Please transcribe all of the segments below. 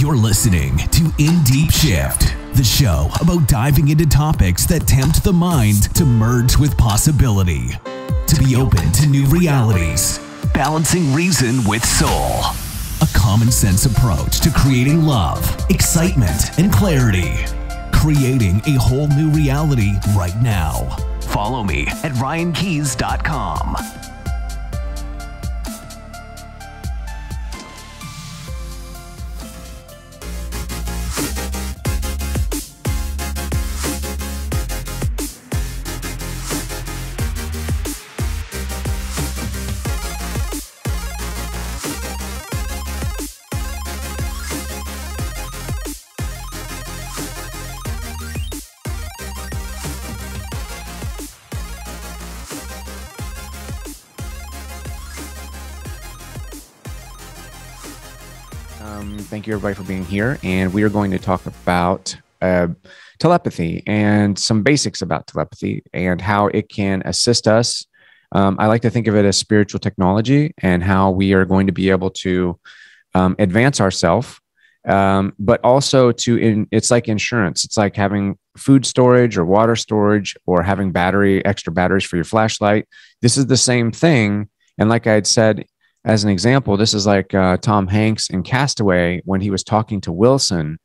You're listening to In Deep Shift, the show about diving into topics that tempt the mind to merge with possibility, to be open to new realities, balancing reason with soul, a common sense approach to creating love, excitement, and clarity, creating a whole new reality right now. Follow me at RyanKeys.com. Thank you, everybody, for being here. And we are going to talk about telepathy and some basics about telepathy and how it can assist us. I like to think of it as spiritual technology and how we are going to be able to advance ourselves, but also to it's like insurance. It's like having food storage or water storage or having extra batteries for your flashlight. This is the same thing. And like I had said, as an example, this is like Tom Hanks in Castaway when he was talking to Wilson.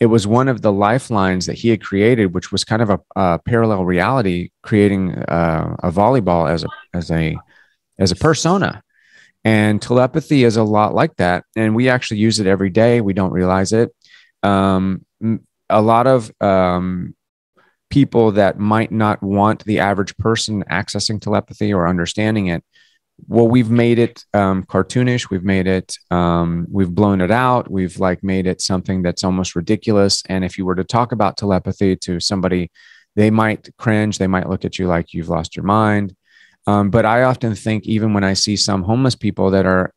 It was one of the lifelines that he had created, which was kind of a parallel reality, creating a volleyball as a persona. And telepathy is a lot like that, and we actually use it every day. We don't realize it. A lot of people that might not want the average person accessing telepathy or understanding it. Well, we've made it cartoonish. We've made it, we've blown it out. We've like made it something that's almost ridiculous. And if you were to talk about telepathy to somebody, they might cringe. They might look at you like you've lost your mind. But I often think, even when I see some homeless people that are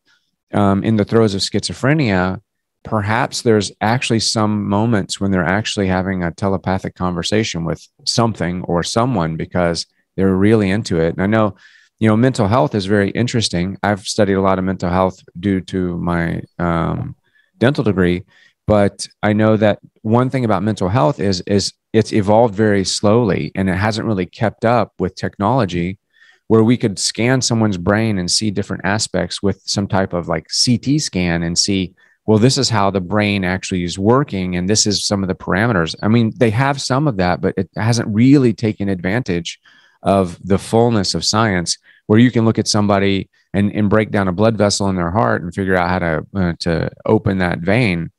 in the throes of schizophrenia, perhaps there's actually some moments when they're actually having a telepathic conversation with something or someone because they're really into it. And I know, you know, mental health is very interesting. I've studied a lot of mental health due to my dental degree, but I know that one thing about mental health is it's evolved very slowly, and it hasn't really kept up with technology, where we could scan someone's brain and see different aspects with some type of like CT scan and see, well, this is how the brain actually is working, and this is some of the parameters. I mean, they have some of that, but it hasn't really taken advantage of the fullness of science, where you can look at somebody and break down a blood vessel in their heart and figure out how to open that vein.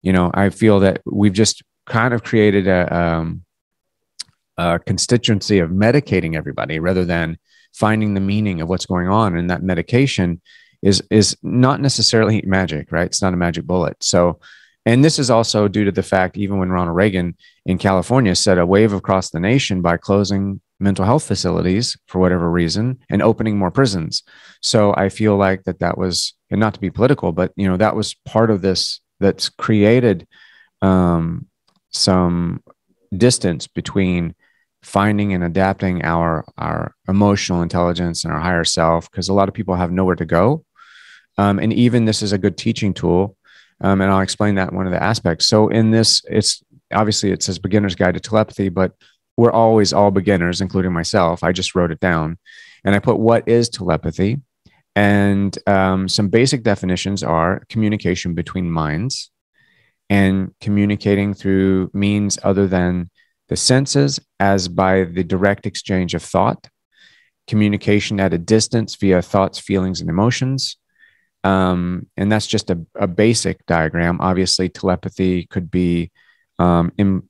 You know, I feel that we've just kind of created a constituency of medicating everybody rather than finding the meaning of what's going on. And that medication is not necessarily magic, right? It's not a magic bullet. So, and this is also due to the fact, even when Ronald Reagan in California set a wave across the nation by closing mental health facilities for whatever reason and opening more prisons. So I feel like that was, and not to be political, but you know, that was part of this that's created some distance between finding and adapting our emotional intelligence and our higher self, because a lot of people have nowhere to go. And even this is a good teaching tool. And I'll explain that in one of the aspects. So in this, it's obviously, it says beginner's guide to telepathy, but we're always all beginners, including myself. I just wrote it down, and I put what is telepathy, and some basic definitions are communication between minds and communicating through means other than the senses, as by the direct exchange of thought, communication at a distance via thoughts, feelings, and emotions. And that's just a basic diagram. Obviously, telepathy could be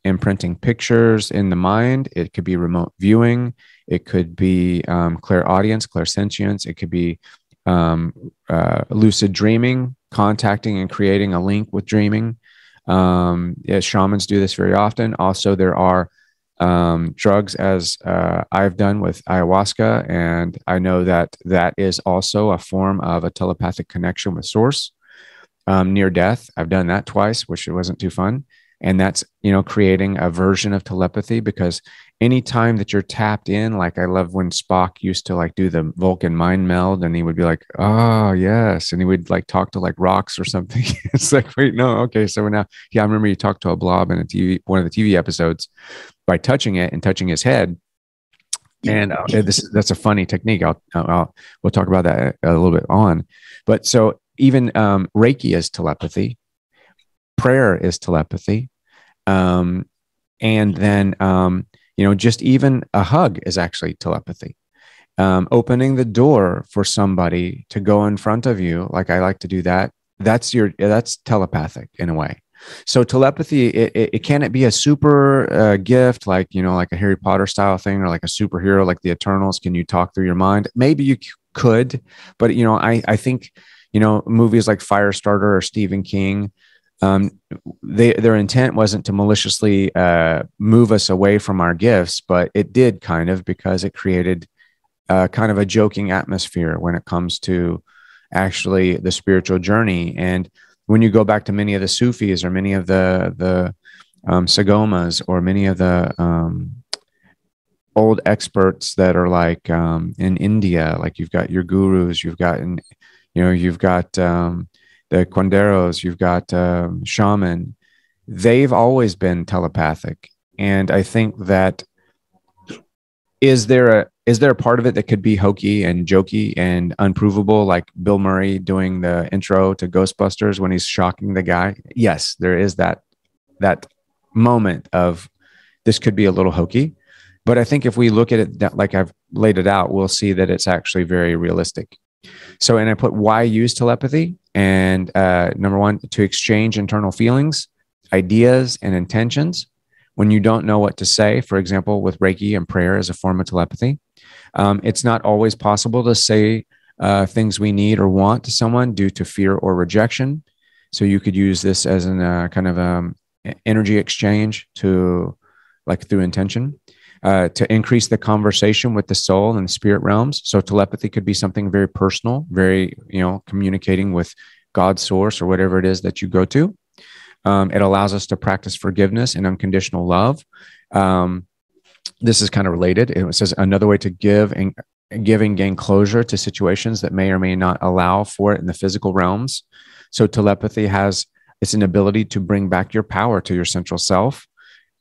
imprinting pictures in the mind. It could be remote viewing. It could be clairaudience, clairsentience. It could be lucid dreaming, contacting and creating a link with dreaming. Yeah, shamans do this very often. Also, there are drugs, as I've done with ayahuasca, and I know that is also a form of a telepathic connection with source. Near death, I've done that twice, which it wasn't too fun. And that's, you know, creating a version of telepathy, because anytime that you're tapped in, like I love when Spock used to like do the Vulcan mind meld, and he would be like, oh, yes. And he would like talk to like rocks or something. It's like, wait, no. Okay. So now, yeah, I remember you talked to a blob in a TV, one of the TV episodes, by touching it and touching his head. And this, that's a funny technique. We'll talk about that a little bit on, but so even Reiki is telepathy. Prayer is telepathy. And then, you know, just even a hug is actually telepathy. Opening the door for somebody to go in front of you, like I like to do that, that's telepathic in a way. So telepathy, it can it be a super gift, like, you know, like a Harry Potter style thing, or like a superhero, like the Eternals? Can you talk through your mind? Maybe you could, but, you know, I think, you know, movies like Firestarter or Stephen King, their intent wasn't to maliciously move us away from our gifts, but it did kind of, because it created kind of a joking atmosphere when it comes to actually the spiritual journey. And when you go back to many of the Sufis, or many of the Sagomas, or many of the old experts that are like in India, like you've got your gurus, you've got the Curanderos, you've got shaman, they've always been telepathic. And I think that, is there a part of it that could be hokey and jokey and unprovable, like Bill Murray doing the intro to Ghostbusters when he's shocking the guy? Yes, there is that moment of, this could be a little hokey. But I think if we look at it like I've laid it out, we'll see that it's actually very realistic. So, and I put, why use telepathy? And number one, to exchange internal feelings, ideas, and intentions when you don't know what to say. For example, with Reiki and prayer as a form of telepathy, it's not always possible to say things we need or want to someone due to fear or rejection. So you could use this as an kind of energy exchange to, like, through intention. To increase the conversation with the soul and spirit realms. So telepathy could be something very personal, very, you know, communicating with God's source or whatever it is that you go to. It allows us to practice forgiveness and unconditional love. This is kind of related. It says another way to give and gain closure to situations that may or may not allow for it in the physical realms. So telepathy has, it's an ability to bring back your power to your central self,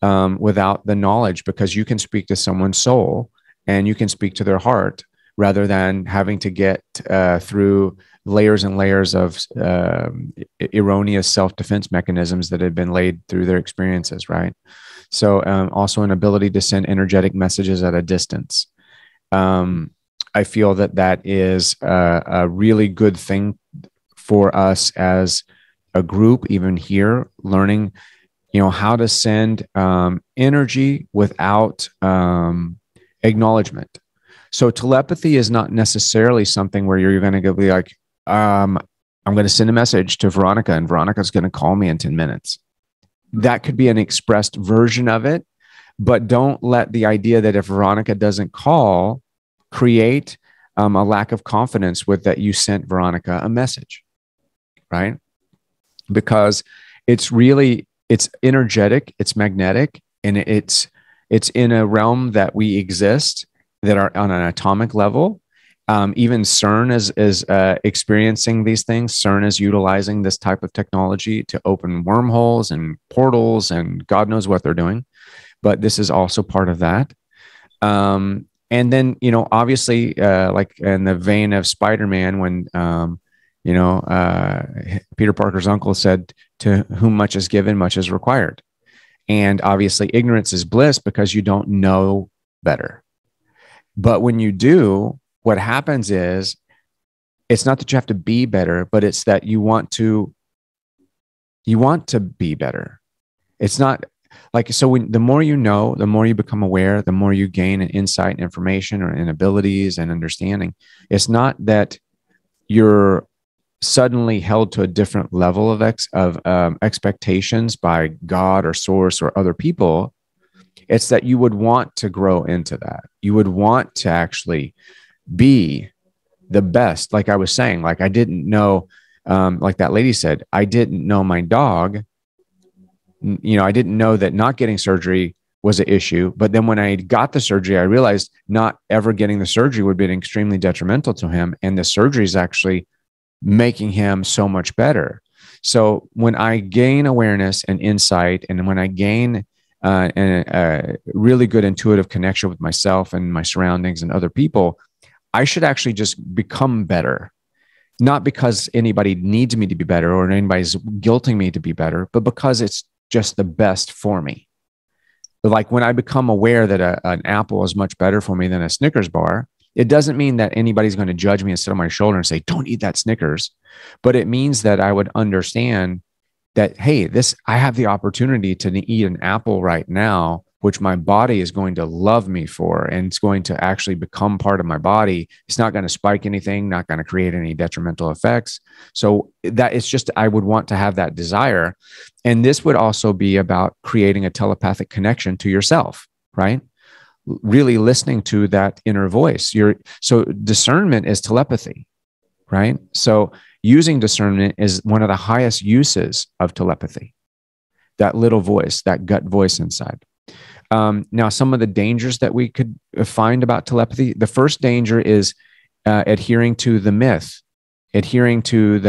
without the knowledge, because you can speak to someone's soul and you can speak to their heart, rather than having to get through layers and layers of erroneous self-defense mechanisms that had been laid through their experiences, right? So also an ability to send energetic messages at a distance. I feel that is a really good thing for us as a group, even here, learning, you know, how to send energy without acknowledgement. So telepathy is not necessarily something where you're going to go be like, I'm going to send a message to Veronica and Veronica's going to call me in 10 minutes. That could be an expressed version of it, but don't let the idea that if Veronica doesn't call, create a lack of confidence with that you sent Veronica a message, right? Because it's energetic, it's magnetic, and it's in a realm that we exist, that are on an atomic level. Even CERN is experiencing these things. CERN is utilizing this type of technology to open wormholes and portals, and God knows what they're doing. But this is also part of that. And then, you know, obviously, like in the vein of Spider-Man, when you know, Peter Parker's uncle said, to whom much is given, much is required. And obviously ignorance is bliss, because you don't know better. But when you do, what happens is, it's not that you have to be better, but it's that you want to be better. It's not like, so when, the more you know, the more you become aware, the more you gain an insight and information or in abilities and understanding. It's not that you're suddenly held to a different level of expectations by God or source or other people. It's that you would want to grow into that. You would want to actually be the best. Like I was saying, like I didn't know, like that lady said, I didn't know my dog, you know, I didn't know that not getting surgery was an issue. But then when I got the surgery, I realized not ever getting the surgery would be extremely detrimental to him. And the surgery is actually making him so much better. So when I gain awareness and insight, and when I gain a really good intuitive connection with myself and my surroundings and other people, I should actually just become better. Not because anybody needs me to be better or anybody's guilting me to be better, but because it's just the best for me. Like when I become aware that an apple is much better for me than a Snickers bar, it doesn't mean that anybody's going to judge me and sit on my shoulder and say, don't eat that Snickers. But it means that I would understand that, hey, I have the opportunity to eat an apple right now, which my body is going to love me for, and it's going to actually become part of my body. It's not going to spike anything, not going to create any detrimental effects. So that it's just, I would want to have that desire. And this would also be about creating a telepathic connection to yourself, right? Really listening to that inner voice. So discernment is telepathy, right? So using discernment is one of the highest uses of telepathy, that little voice, that gut voice inside. Now, some of the dangers that we could find about telepathy, the first danger is adhering to the myth, adhering to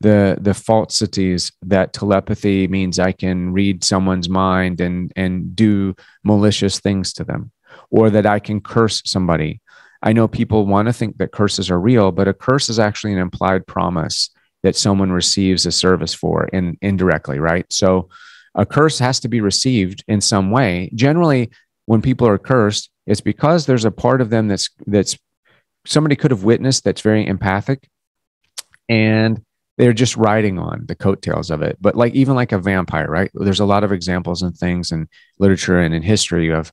the falsities that telepathy means I can read someone's mind and do malicious things to them, or that I can curse somebody. I know people want to think that curses are real, but a curse is actually an implied promise that someone receives a service for indirectly, right? So a curse has to be received in some way. Generally, when people are cursed, it's because there's a part of them that's somebody could have witnessed that's very empathic, and they're just riding on the coattails of it. But like even like a vampire, right? There's a lot of examples and things in literature and in history of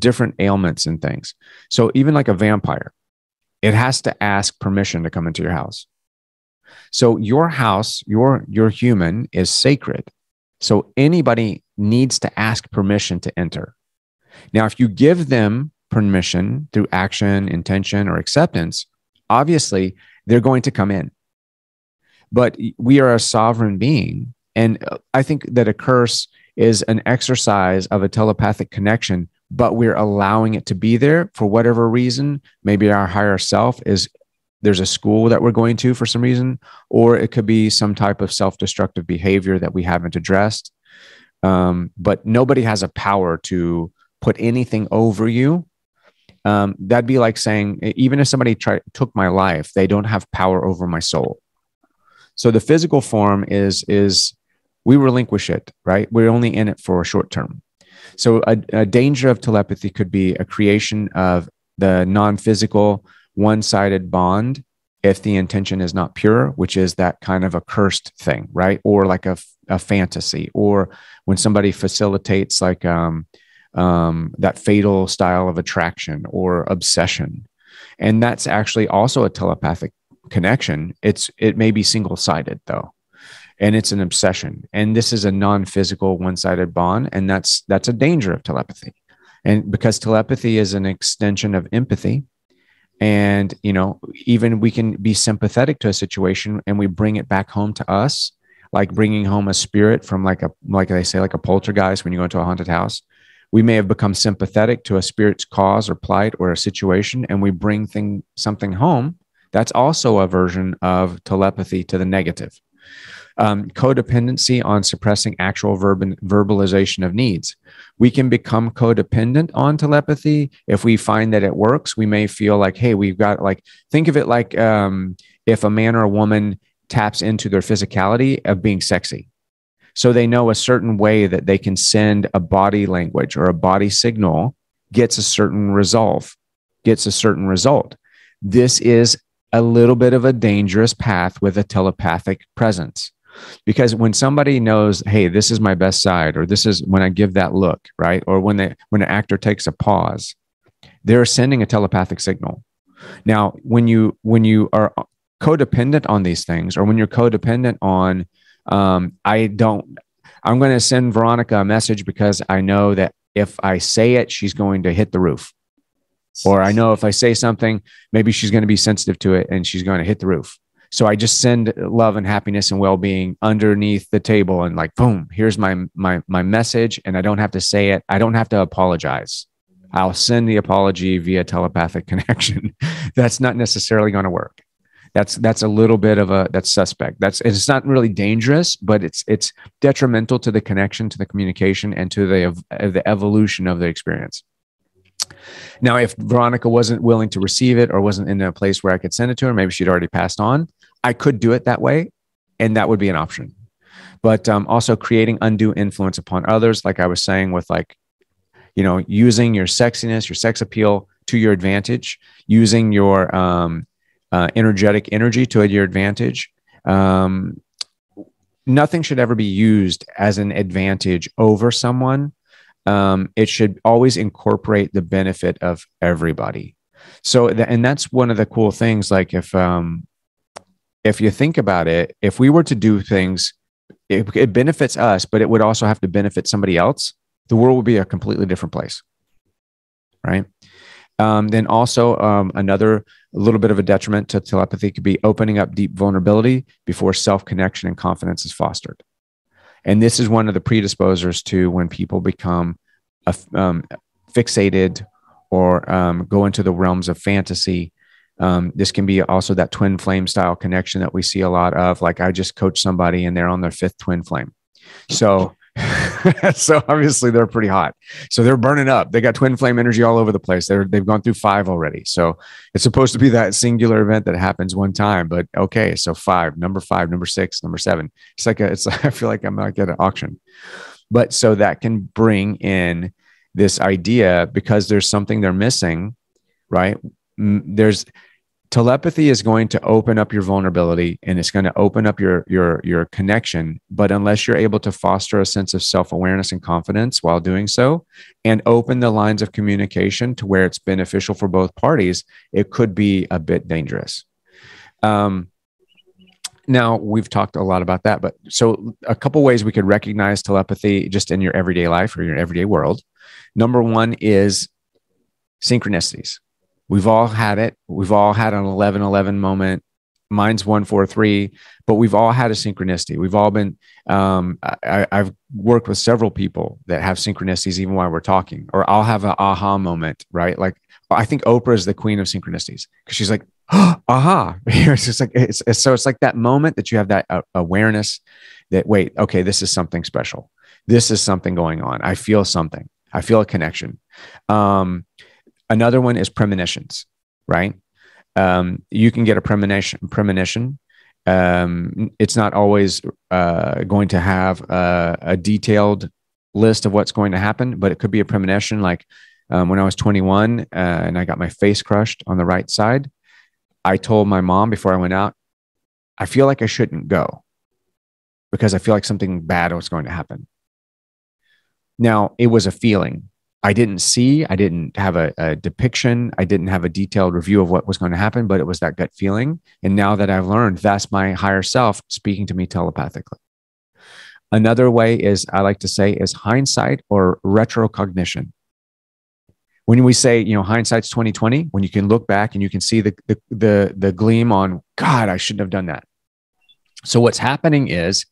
different ailments and things. So even like a vampire, it has to ask permission to come into your house. So your house, your human is sacred. So anybody needs to ask permission to enter. Now, if you give them permission through action, intention, or acceptance, obviously they're going to come in. But we are a sovereign being. And I think that a curse is an exercise of a telepathic connection, but we're allowing it to be there for whatever reason. Maybe our higher self is there's a school that we're going to for some reason, or it could be some type of self-destructive behavior that we haven't addressed. But nobody has a power to put anything over you. That'd be like saying, even if somebody took my life, they don't have power over my soul. So the physical form is we relinquish it, right? We're only in it for a short term. So a danger of telepathy could be a creation of the non-physical one-sided bond if the intention is not pure, which is that kind of a cursed thing, right? Or like a fantasy, or when somebody facilitates like that fatal style of attraction or obsession. And that's actually also a telepathic connection. It may be single-sided though, and it's an obsession. And this is a non-physical one-sided bond, and that's a danger of telepathy. And because telepathy is an extension of empathy, and, you know, even we can be sympathetic to a situation and we bring it back home to us, like bringing home a spirit from like they say, like a poltergeist when you go into a haunted house. We may have become sympathetic to a spirit's cause or plight or a situation, and we bring something home. That's also a version of telepathy to the negative. Codependency on suppressing actual verbalization of needs. We can become codependent on telepathy. If we find that it works, we may feel like, hey, we've got like, think of it like if a man or a woman taps into their physicality of being sexy. So they know a certain way that they can send a body language or a body signal gets a certain resolve, gets a certain result. This is a little bit of a dangerous path with a telepathic presence. Because when somebody knows, hey, this is my best side, or this is when I give that look, right? Or when an actor takes a pause, they're sending a telepathic signal. Now, when you are codependent on these things, or when you're codependent on, I'm going to send Veronica a message because I know that if I say it, she's going to hit the roof. Or I know if I say something, maybe she's going to be sensitive to it and she's going to hit the roof. So I just send love and happiness and well-being underneath the table and like, boom, here's my message. And I don't have to say it. I don't have to apologize. I'll send the apology via telepathic connection. That's not necessarily going to work. That's a little bit of a, that's suspect. It's not really dangerous, but it's detrimental to the connection, to the communication, and to the evolution of the experience. Now, if Veronica wasn't willing to receive it or wasn't in a place where I could send it to her, maybe she'd already passed on, I could do it that way. And that would be an option. But also creating undue influence upon others. Like I was saying with like, you know, using your sexiness, your sex appeal to your advantage, using your energetic energy to your advantage. Nothing should ever be used as an advantage over someone. It should always incorporate the benefit of everybody. So, and that's one of the cool things. Like if you think about it, if we were to do things, it benefits us, but it would also have to benefit somebody else. The world would be a completely different place, right? Then also another little bit of a detriment to telepathy could be opening up deep vulnerability before self-connection and confidence is fostered. And this is one of the predisposers to when people become fixated or go into the realms of fantasy. This can be also that twin flame style connection that we see a lot of. Like I just coach somebody and they're on their 5th twin flame. So... so obviously they're pretty hot. So they're burning up. They got twin flame energy all over the place. They've gone through 5 already. So it's supposed to be that singular event that happens one time, but okay. So 5, number 6, number 7. It's like, I feel like I'm like at an auction, but so that can bring in this idea because there's something they're missing, right? Telepathy is going to open up your vulnerability and it's going to open up your connection. But unless you're able to foster a sense of self-awareness and confidence while doing so and open the lines of communication to where it's beneficial for both parties, it could be a bit dangerous. Now, we've talked a lot about that, but so a couple ways we could recognize telepathy just in your everyday life or your everyday world. Number 1 is synchronicities. We've all had it. We've all had an 11:11 moment. Mine's 143, but we've all had a synchronicity. We've all been, I've worked with several people that have synchronicities even while we're talking, or I'll have an aha moment, right? Like I think Oprah is the queen of synchronicities because she's like, oh, aha. It's just like, it's like that moment that you have that awareness that, wait, okay, this is something special. This is something going on. I feel something. I feel a connection. Another one is premonitions, right? You can get a premonition. It's not always going to have a detailed list of what's going to happen, but it could be a premonition. Like when I was 21 and I got my face crushed on the right side, I told my mom before I went out, I feel like I shouldn't go because I feel like something bad was going to happen. Now, it was a feeling. I didn't see, I didn't have a depiction. I didn't have a detailed review of what was going to happen, but it was that gut feeling. And now that I've learned, that's my higher self speaking to me telepathically. Another way is, I like to say, is hindsight or retrocognition. When we say, you know, hindsight's 20/20, when you can look back and you can see the gleam on, God, I shouldn't have done that. So what's happening is,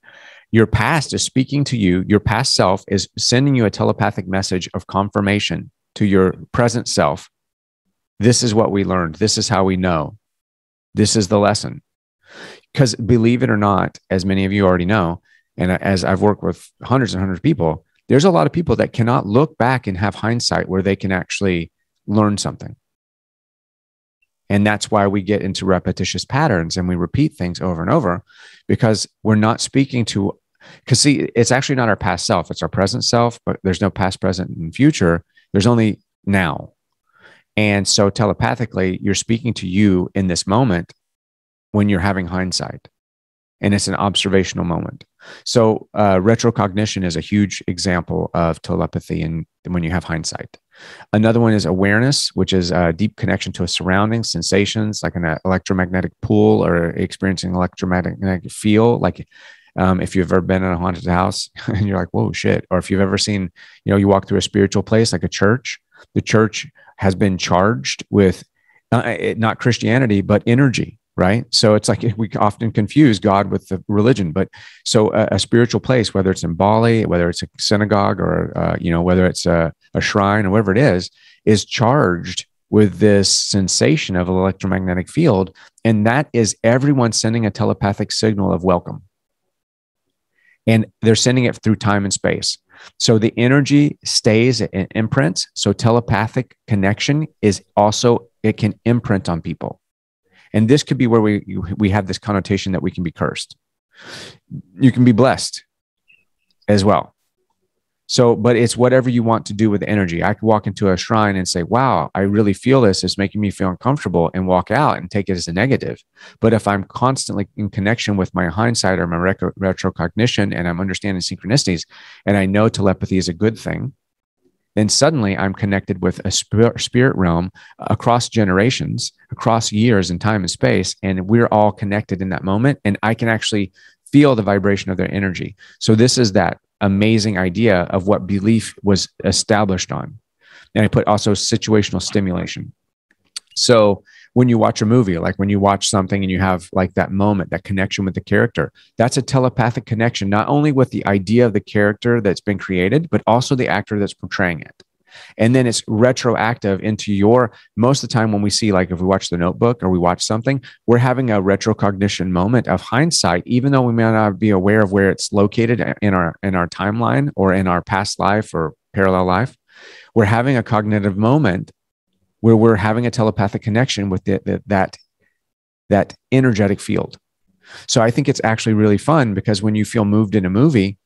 your past is speaking to you. Your past self is sending you a telepathic message of confirmation to your present self. This is what we learned. This is how we know. This is the lesson. Because believe it or not, as many of you already know, and as I've worked with hundreds and hundreds of people, there's a lot of people that cannot look back and have hindsight where they can actually learn something. And that's why we get into repetitious patterns and we repeat things over and over because we're not speaking to, because see, it's actually not our past self. It's our present self, but there's no past, present, and future. There's only now. And so telepathically, you're speaking to you in this moment when you're having hindsight. And it's an observational moment. So retrocognition is a huge example of telepathy and when you have hindsight. Another one is awareness, which is a deep connection to a surrounding sensations, like an electromagnetic pull or experiencing electromagnetic feel. Like if you've ever been in a haunted house and you're like, whoa, shit. Or if you've ever seen, you know, you walk through a spiritual place like a church, the church has been charged with not Christianity, but energy. right? So it's like we often confuse God with the religion, but so a spiritual place, whether it's in Bali, whether it's a synagogue, or whether it's a shrine or whatever it is charged with this sensation of an electromagnetic field, and that is everyone sending a telepathic signal of welcome, and they're sending it through time and space. So the energy stays and imprints. So telepathic connection is also, it can imprint on people. And this could be where we have this connotation that we can be cursed. You can be blessed as well. So, but it's whatever you want to do with energy. I could walk into a shrine and say, wow, I really feel this. It's making me feel uncomfortable, and walk out and take it as a negative. But if I'm constantly in connection with my hindsight or my retrocognition, and I'm understanding synchronicities, and I know telepathy is a good thing, then suddenly I'm connected with a spirit realm across generations, across years and time and space. And we're all connected in that moment. And I can actually feel the vibration of their energy. So this is that amazing idea of what belief was established on. And I put also situational stimulation. So when you watch a movie, like when you watch something and you have like that moment, that connection with the character, that's a telepathic connection, not only with the idea of the character that's been created, but also the actor that's portraying it. And then it's retroactive into your, most of the time when we see, like if we watch The Notebook or we watch something, we're having a retrocognition moment of hindsight, even though we may not be aware of where it's located in our timeline or in our past life or parallel life. We're having a cognitive moment where we're having a telepathic connection with that energetic field. So I think it's actually really fun, because when you feel moved in a movie,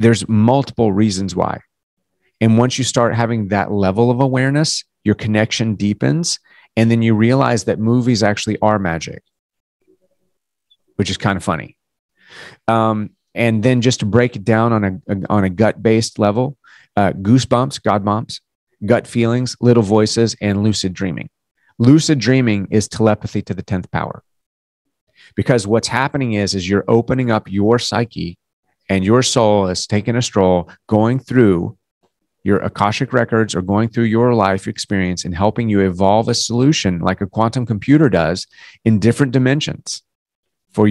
there's multiple reasons why. And once you start having that level of awareness, your connection deepens. And then you realize that movies actually are magic, which is kind of funny. And then just to break it down on a gut-based level, goosebumps, God bumps, gut feelings, little voices, and lucid dreaming. Lucid dreaming is telepathy to the 10th power. Because what's happening is you're opening up your psyche, and your soul is taking a stroll, going through your Akashic records or going through your life experience and helping you evolve a solution like a quantum computer does in different dimensions for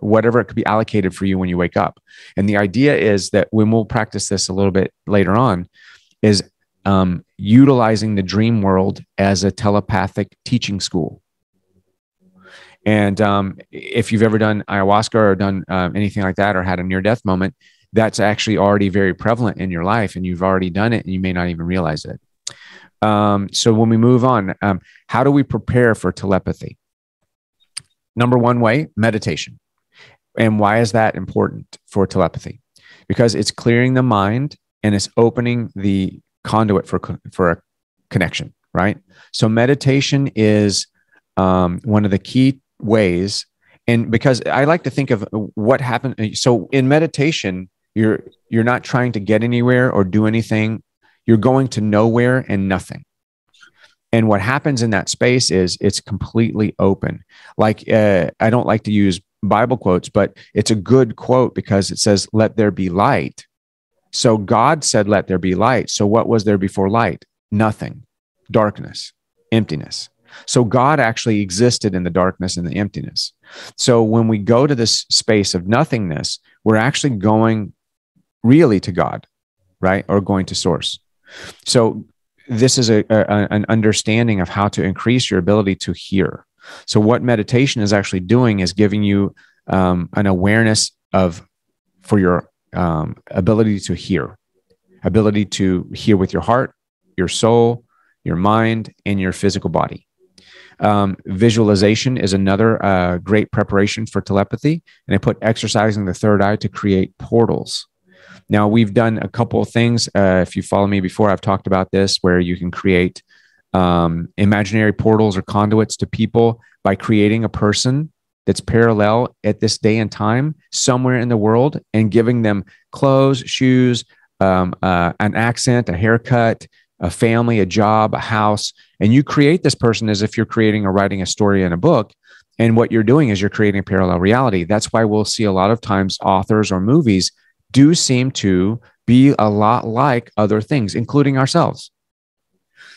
whatever it could be allocated for you when you wake up. And the idea is that when we'll practice this a little bit later on is utilizing the dream world as a telepathic teaching school. And if you've ever done ayahuasca or done anything like that, or had a near-death moment, that's actually already very prevalent in your life, and you've already done it and you may not even realize it. So when we move on, how do we prepare for telepathy? Number one way, meditation. And why is that important for telepathy? Because it's clearing the mind and it's opening the conduit for a connection, right? So meditation is one of the key ways. And because I like to think of what happened. So in meditation, you're not trying to get anywhere or do anything. You're going to nowhere and nothing. And what happens in that space is it's completely open. Like, I don't like to use Bible quotes, but it's a good quote because it says, let there be light. So God said, let there be light. So what was there before light? Nothing, darkness, emptiness. So God actually existed in the darkness and the emptiness. So when we go to this space of nothingness, we're actually going really to God, right? Or going to source. So this is an understanding of how to increase your ability to hear. So what meditation is actually doing is giving you an awareness for your ability to hear with your heart, your soul, your mind, and your physical body. Visualization is another great preparation for telepathy. And I put exercising the third eye to create portals. Now, we've done a couple of things. If you follow me before, I've talked about this, where you can create imaginary portals or conduits to people by creating a person that's parallel at this day and time somewhere in the world and giving them clothes, shoes, an accent, a haircut, a family, a job, a house, and you create this person as if you're writing a story in a book. And what you're doing is you're creating a parallel reality. That's why we'll see a lot of times authors or movies do seem to be a lot like other things, including ourselves.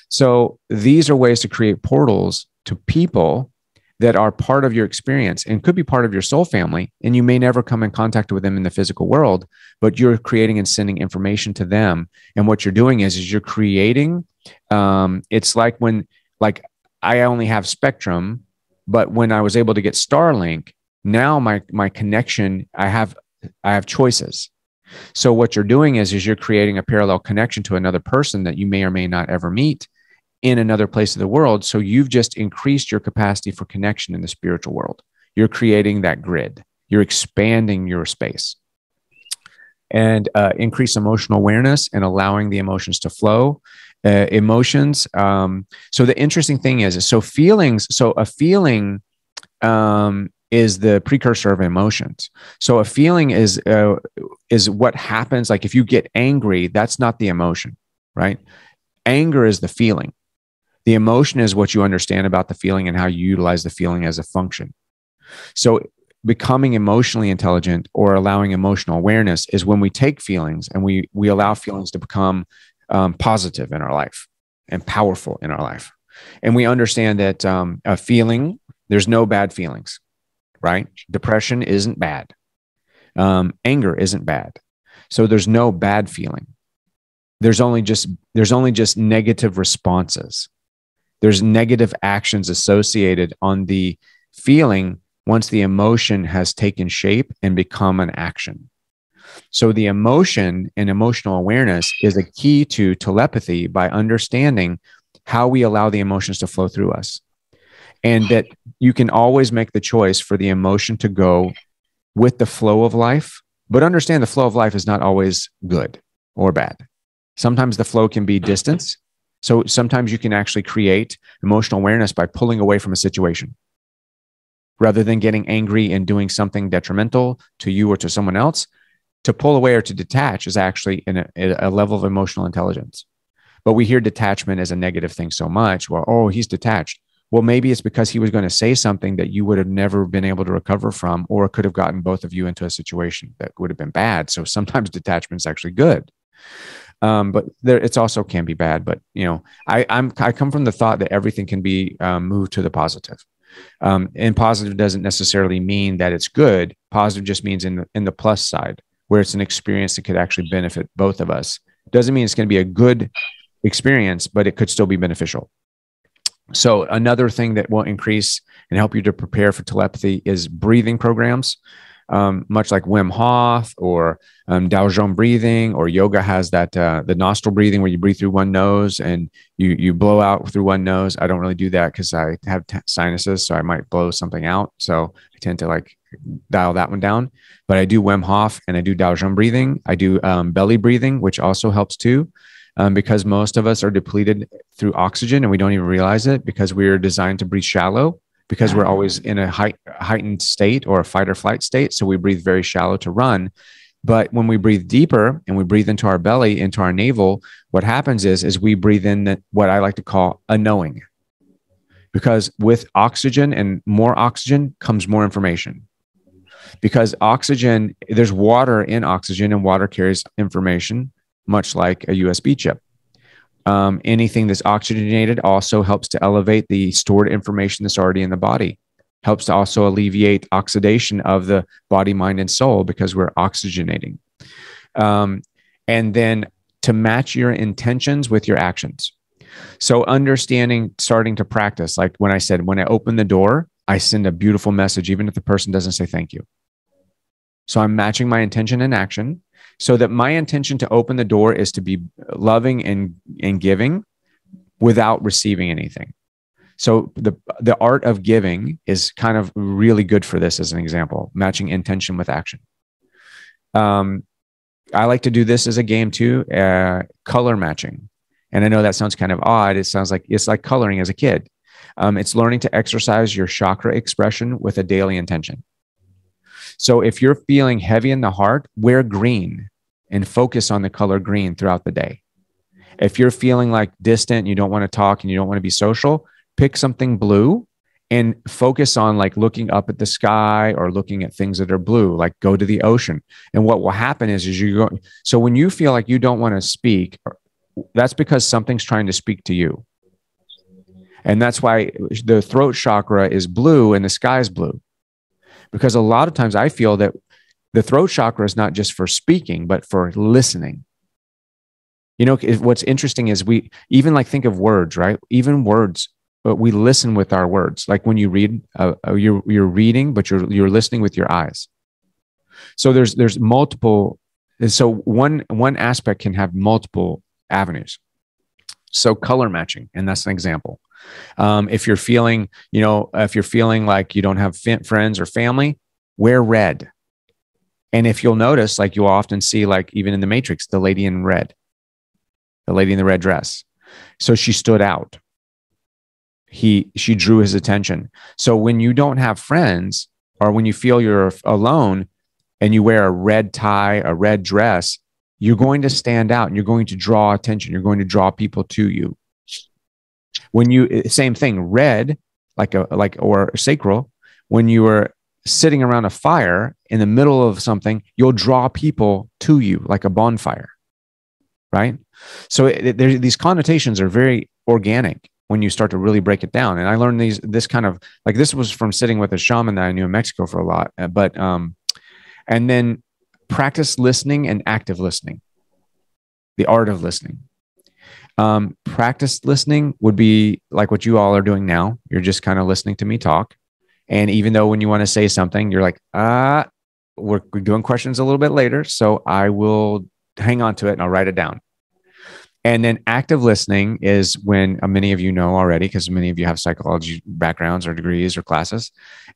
So these are ways to create portals to people that are part of your experience and could be part of your soul family. And you may never come in contact with them in the physical world, but you're creating and sending information to them. And what you're doing is you're creating, it's like when, like I only have Spectrum, but when I was able to get Starlink, now my connection, I have choices. So what you're doing is you're creating a parallel connection to another person that you may or may not ever meet in another place of the world. So you've just increased your capacity for connection in the spiritual world. You're creating that grid. You're expanding your space. And increase emotional awareness and allowing the emotions to flow. So the interesting thing is feelings, so a feeling is the precursor of emotions. So a feeling is what happens. Like if you get angry, that's not the emotion, right? Anger is the feeling. The emotion is what you understand about the feeling and how you utilize the feeling as a function. So becoming emotionally intelligent or allowing emotional awareness is when we take feelings and we allow feelings to become positive in our life and powerful in our life. And we understand that a feeling, there's no bad feelings. Right? Depression isn't bad. Anger isn't bad. So there's no bad feeling. There's only just negative responses. There's negative actions associated on the feeling once the emotion has taken shape and become an action. So the emotion and emotional awareness is a key to telepathy by understanding how we allow the emotions to flow through us. And that you can always make the choice for the emotion to go with the flow of life, but understand the flow of life is not always good or bad. Sometimes the flow can be distance. So sometimes you can actually create emotional awareness by pulling away from a situation rather than getting angry and doing something detrimental to you or to someone else. To pull away or to detach is actually a level of emotional intelligence. But we hear detachment as a negative thing so much. Well, oh, he's detached. Well, maybe it's because he was going to say something that you would have never been able to recover from, or could have gotten both of you into a situation that would have been bad. So sometimes detachment is actually good. But it's also can be bad. But, you know, I come from the thought that everything can be moved to the positive. And positive doesn't necessarily mean that it's good. Positive just means in the plus side, where it's an experience that could actually benefit both of us. Doesn't mean it's going to be a good experience, but it could still be beneficial. So another thing that will increase and help you to prepare for telepathy is breathing programs, much like Wim Hof or Daojong breathing, or yoga has that the nostril breathing where you breathe through one nose and you blow out through one nose. I don't really do that because I have sinuses, so I might blow something out. So I tend to like dial that one down. But I do Wim Hof and I do Daojong breathing. I do belly breathing, which also helps too. Because most of us are depleted through oxygen and we don't even realize it, because we're designed to breathe shallow, because we're always in a heightened state or a fight or flight state. So we breathe very shallow to run. But when we breathe deeper and we breathe into our belly, into our navel, what happens is we breathe in what I like to call a knowing. Because with oxygen and more oxygen comes more information. Because oxygen, there's water in oxygen, and water carries information, much like a USB chip. Anything that's oxygenated also helps to elevate the stored information that's already in the body, helps to also alleviate oxidation of the body, mind, and soul, because we're oxygenating. And then to match your intentions with your actions. So understanding, starting to practice, like when I said, when I open the door, I send a beautiful message, even if the person doesn't say thank you. So I'm matching my intention and action. So that my intention to open the door is to be loving and giving without receiving anything. So the art of giving is kind of really good for this as an example, matching intention with action. I like to do this as a game too, color matching. And I know that sounds kind of odd. It sounds like it's like coloring as a kid. It's learning to exercise your chakra expression with a daily intention. So if you're feeling heavy in the heart, wear green and focus on the color green throughout the day. If you're feeling like distant, you don't want to talk and you don't want to be social, pick something blue and focus on like looking up at the sky or looking at things that are blue, like go to the ocean. And what will happen is you go. So when you feel like you don't want to speak, that's because something's trying to speak to you. And that's why the throat chakra is blue and the sky is blue. Because a lot of times I feel that the throat chakra is not just for speaking, but for listening. You know, what's interesting is we even like think of words, right? Even words, but we listen with our words. Like when you read, you're reading, but you're listening with your eyes. So there's multiple. So one aspect can have multiple avenues. So color matching, and that's an example. If you're feeling, you know, if you're feeling like you don't have friends or family, wear red. And if you'll notice, like you'll often see, like even in the Matrix, the lady in red, the lady in the red dress. So she stood out. She drew his attention. So when you don't have friends, or when you feel you're alone and you wear a red tie, a red dress, you're going to stand out and you're going to draw attention. You're going to draw people to you. When you, same thing, red, or sacral, when you are sitting around a fire in the middle of something, you'll draw people to you like a bonfire, right? So these connotations are very organic when you start to really break it down. And I learned this kind of, like this was from sitting with a shaman that I knew in Mexico for a lot, but, and then practice listening and active listening, the art of listening. Practice listening would be like what you all are doing now. You're just kind of listening to me talk. And even though when you want to say something, you're like, we're doing questions a little bit later. So I will hang on to it and I'll write it down. And then active listening is when many of you know already, because many of you have psychology backgrounds or degrees or classes.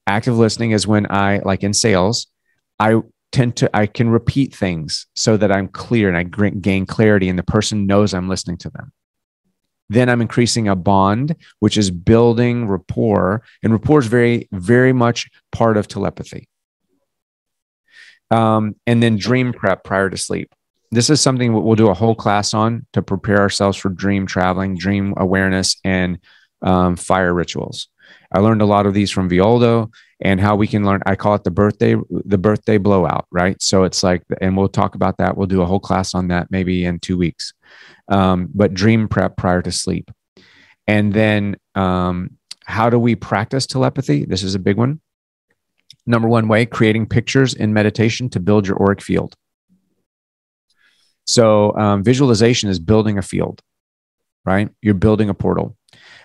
Active listening is when I, like in sales, I can repeat things so that I'm clear and I gain clarity and the person knows I'm listening to them. Then I'm increasing a bond, which is building rapport. And rapport is very, very much part of telepathy. And then dream prep prior to sleep. This is something we'll do a whole class on to prepare ourselves for dream traveling, dream awareness, and fire rituals. I learned a lot of these from Violdo and how we can learn. I call it the birthday blowout, right? So it's like, and we'll talk about that. We'll do a whole class on that maybe in 2 weeks. But dream prep prior to sleep. And then how do we practice telepathy? This is a big one. Number one way, creating pictures in meditation to build your auric field. So visualization is building a field, right? You're building a portal.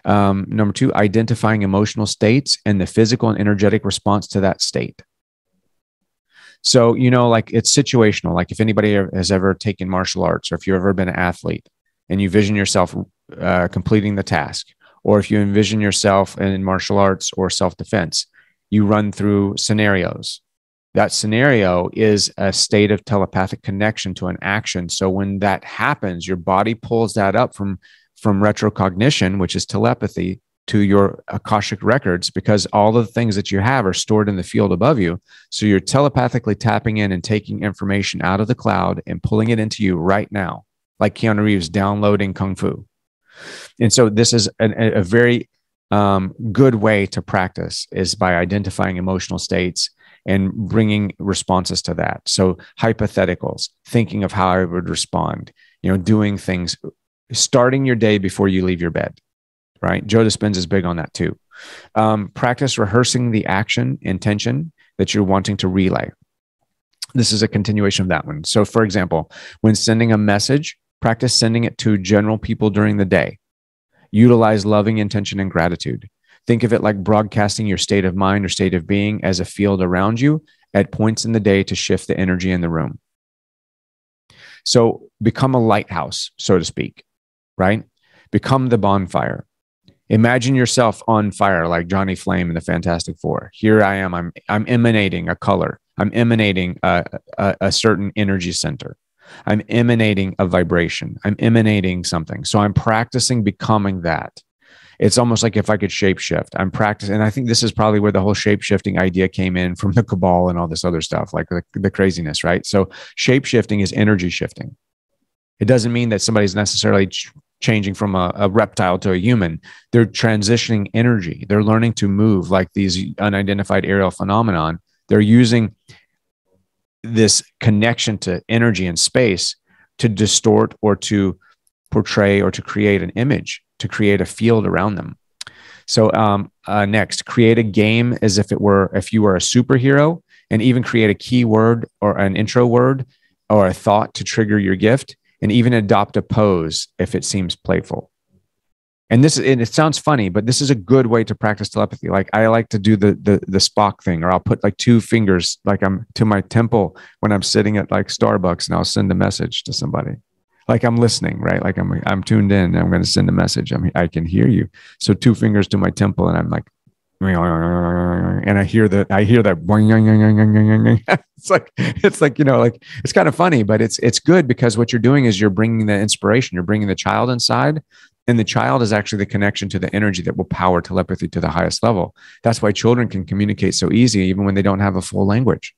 Number two, identifying emotional states and the physical and energetic response to that state. So, you know, like it's situational. Like if anybody has ever taken martial arts, or if you've ever been an athlete and you vision yourself completing the task, or if you envision yourself in martial arts or self-defense, you run through scenarios. That scenario is a state of telepathic connection to an action. So when that happens, your body pulls that up from retrocognition, which is telepathy, to your Akashic records, because all of the things that you have are stored in the field above you. So you're telepathically tapping in and taking information out of the cloud and pulling it into you right now, like Keanu Reeves downloading Kung Fu. And so this is a very good way to practice, is by identifying emotional states and bringing responses to that. So hypotheticals, thinking of how I would respond, you know, doing things, starting your day before you leave your bed, right? Joe Dispenza is big on that too. Practice rehearsing the action, intention that you're wanting to relay. This is a continuation of that one. So for example, when sending a message, practice sending it to general people during the day. Utilize loving intention and gratitude. Think of it like broadcasting your state of mind or state of being as a field around you at points in the day to shift the energy in the room. So become a lighthouse, so to speak, right? Become the bonfire. Imagine yourself on fire like Johnny Flame in the Fantastic Four. Here I am. I'm emanating a color. I'm emanating a certain energy center. I'm emanating a vibration. I'm emanating something. So I'm practicing becoming that. It's almost like if I could shapeshift, I'm practicing. And I think this is probably where the whole shapeshifting idea came in from the cabal and all this other stuff, like the craziness, right? So shapeshifting is energy shifting. It doesn't mean that somebody's necessarily changing from a reptile to a human. They're transitioning energy. They're learning to move like these unidentified aerial phenomenon. They're using this connection to energy and space to distort or to portray or to create an image, to create a field around them. So next, create a game as if it were, if you were a superhero, and even create a keyword or an intro word or a thought to trigger your gift, and even adopt a pose if it seems playful. And this, and it sounds funny, but this is a good way to practice telepathy. Like I like to do the Spock thing, or I'll put like two fingers, like I'm to my temple when I'm sitting at like Starbucks, and I'll send a message to somebody. Like I'm listening, right? Like I'm tuned in. And I'm going to send a message. I can hear you. So two fingers to my temple, and I'm like, and I hear that. It's like, you know, like it's kind of funny, but it's good because what you're doing is you're bringing the inspiration, you're bringing the child inside. And the child is actually the connection to the energy that will power telepathy to the highest level. That's why children can communicate so easy, even when they don't have a full language.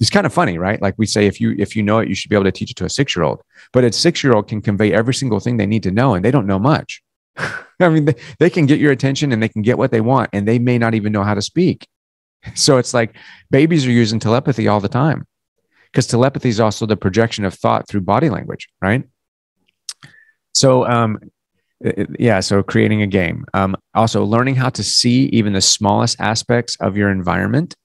It's kind of funny, right? Like we say, if you know it, you should be able to teach it to a 6-year-old. But a 6-year-old can convey every single thing they need to know, and they don't know much. I mean, they can get your attention and they can get what they want, and they may not even know how to speak. So it's like babies are using telepathy all the time, because telepathy is also the projection of thought through body language, right? So, yeah, so creating a game. Also, learning how to see even the smallest aspects of your environment,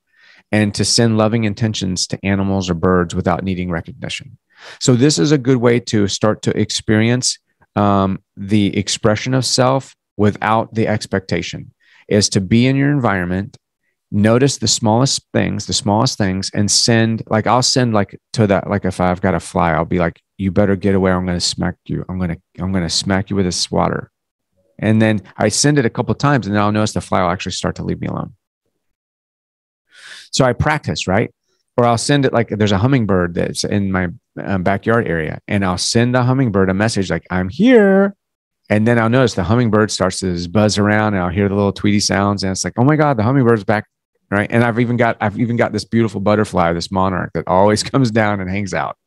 and to send loving intentions to animals or birds without needing recognition. So this is a good way to start to experience the expression of self without the expectation, is to be in your environment, notice the smallest things, and send, like, I'll send like to that, like if I've got a fly, I'll be like, you better get away. I'm going to smack you. I'm going to smack you with a swatter. And then I send it a couple of times, and then I'll notice the fly will actually start to leave me alone. So I practice, right? Or I'll send it, like there's a hummingbird that's in my backyard area, and I'll send the hummingbird a message like, I'm here. And then I'll notice the hummingbird starts to buzz around, and I'll hear the little tweety sounds, and it's like, oh my God, the hummingbird's back. Right. And I've even got this beautiful butterfly, this monarch that always comes down and hangs out.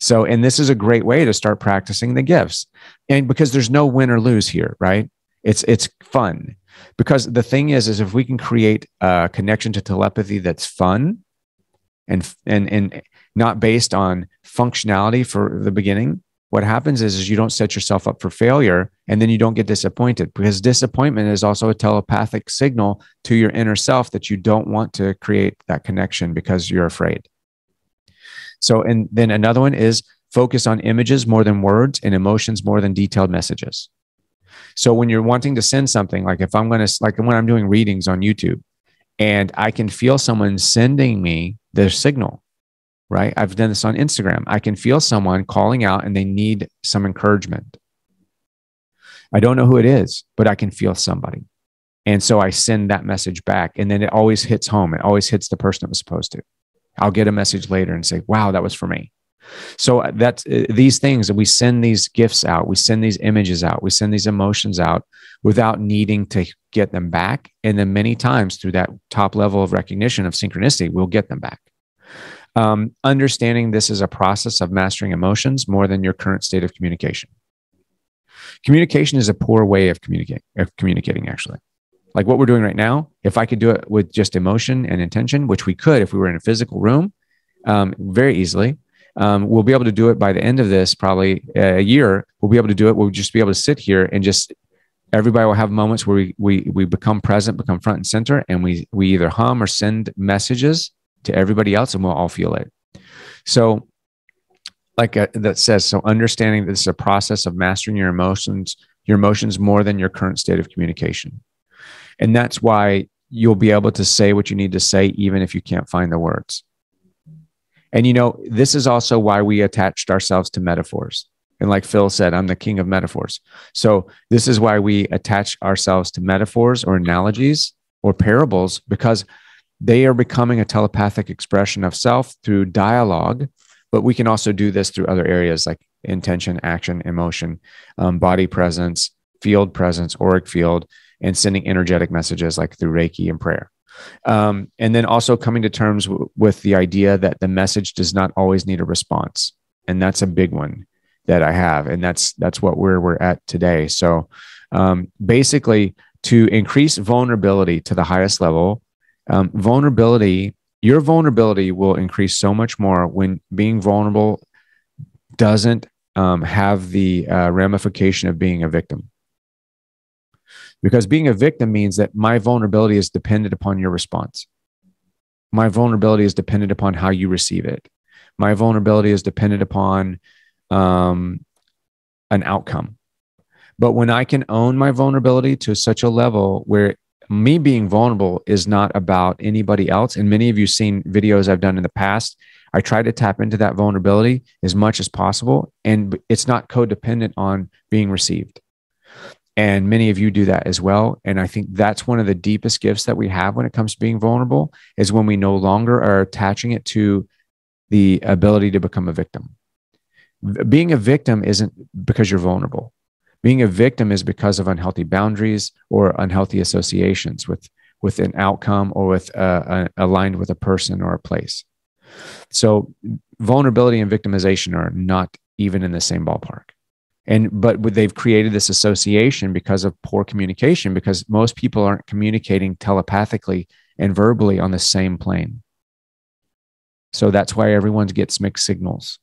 So, and this is a great way to start practicing the gifts, and because there's no win or lose here, right? It's fun, because the thing is if we can create a connection to telepathy that's fun and not based on functionality for the beginning, what happens is you don't set yourself up for failure, and then you don't get disappointed, because disappointment is also a telepathic signal to your inner self that you don't want to create that connection because you're afraid. So, and then another one is focus on images more than words, and emotions more than detailed messages. So when you're wanting to send something, like if I'm going to, like when I'm doing readings on YouTube and I can feel someone sending me their signal, right? I've done this on Instagram. I can feel someone calling out and they need some encouragement. I don't know who it is, but I can feel somebody. And so I send that message back, and then it always hits home. It always hits the person it was supposed to. I'll get a message later and say, wow, that was for me. So that's these things that we send these gifts out. We send these images out. We send these emotions out without needing to get them back. And then many times through that top level of recognition of synchronicity, we'll get them back. Understanding this is a process of mastering emotions more than your current state of communication. Communication is a poor way of communicating, actually. Like what we're doing right now, if I could do it with just emotion and intention, which we could if we were in a physical room very easily, we'll be able to do it by the end of this, probably a year. We'll be able to do it. We'll just be able to sit here, and just everybody will have moments where we become present, become front and center, and we either hum or send messages to everybody else, and we'll all feel it. So like that says, so understanding this is a process of mastering your emotions more than your current state of communication. And that's why you'll be able to say what you need to say, even if you can't find the words. And, you know, this is also why we attached ourselves to metaphors. And like Phil said, I'm the king of metaphors. So this is why we attach ourselves to metaphors or analogies or parables, because they are becoming a telepathic expression of self through dialogue, but we can also do this through other areas like intention, action, emotion, body presence, field presence, auric field, and sending energetic messages like through Reiki and prayer. And then also coming to terms with the idea that the message does not always need a response. And that's a big one that I have. And that's what we're at today. So basically, to increase vulnerability to the highest level, your vulnerability will increase so much more when being vulnerable doesn't have the ramification of being a victim. Because being a victim means that my vulnerability is dependent upon your response. My vulnerability is dependent upon how you receive it. My vulnerability is dependent upon an outcome. But when I can own my vulnerability to such a level where me being vulnerable is not about anybody else, and many of you seen videos I've done in the past, I try to tap into that vulnerability as much as possible, and it's not codependent on being received. And many of you do that as well. And I think that's one of the deepest gifts that we have when it comes to being vulnerable, is when we no longer are attaching it to the ability to become a victim. Being a victim isn't because you're vulnerable. Being a victim is because of unhealthy boundaries or unhealthy associations with an outcome or with aligned with a person or a place. So vulnerability and victimization are not even in the same ballpark. But they've created this association because of poor communication, because most people aren't communicating telepathically and verbally on the same plane. So that's why everyone gets mixed signals.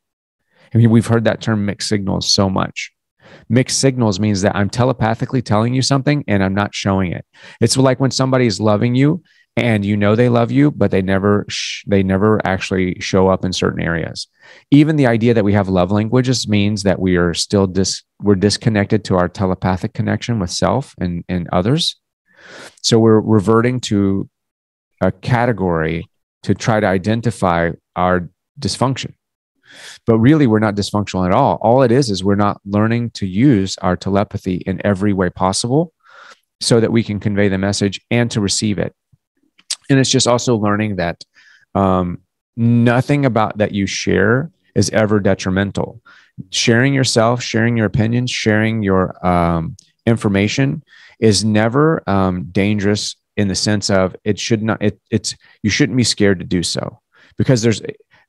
I mean, we've heard that term mixed signals so much. Mixed signals means that I'm telepathically telling you something and I'm not showing it. It's like when somebody's loving you and you know they love you, but they never actually show up in certain areas. Even the idea that we have love languages means that we are still we're disconnected to our telepathic connection with self and others. So we're reverting to a category to try to identify our dysfunction. But really, we're not dysfunctional at all. All it is we're not learning to use our telepathy in every way possible so that we can convey the message and to receive it. And it's just also learning that nothing about that you share is ever detrimental. Sharing yourself, sharing your opinions, sharing your information is never dangerous in the sense of you shouldn't be scared to do so, because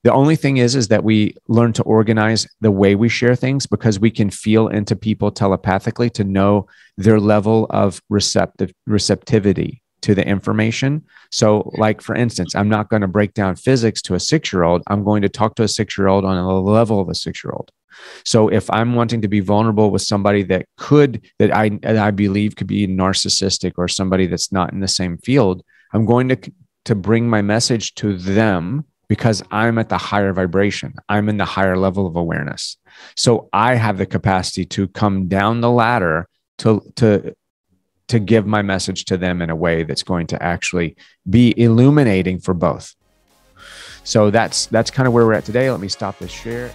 the only thing is that we learn to organize the way we share things, because we can feel into people telepathically to know their level of receptivity to the information. So like, for instance, I'm not going to break down physics to a 6-year-old. I'm going to talk to a 6-year-old on a level of a 6-year-old. So if I'm wanting to be vulnerable with somebody that I believe could be narcissistic or somebody that's not in the same field, I'm going to bring my message to them, because I'm at the higher vibration. I'm in the higher level of awareness. So I have the capacity to come down the ladder to give my message to them in a way that's going to actually be illuminating for both. So that's kind of where we're at today. Let me stop this share.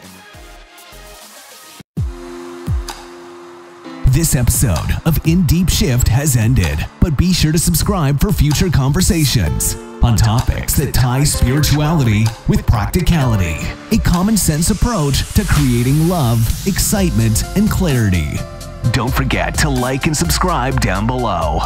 This episode of In Deep Shift has ended, but be sure to subscribe for future conversations on topics that tie spirituality with practicality, a common sense approach to creating love, excitement, and clarity. Don't forget to like and subscribe down below.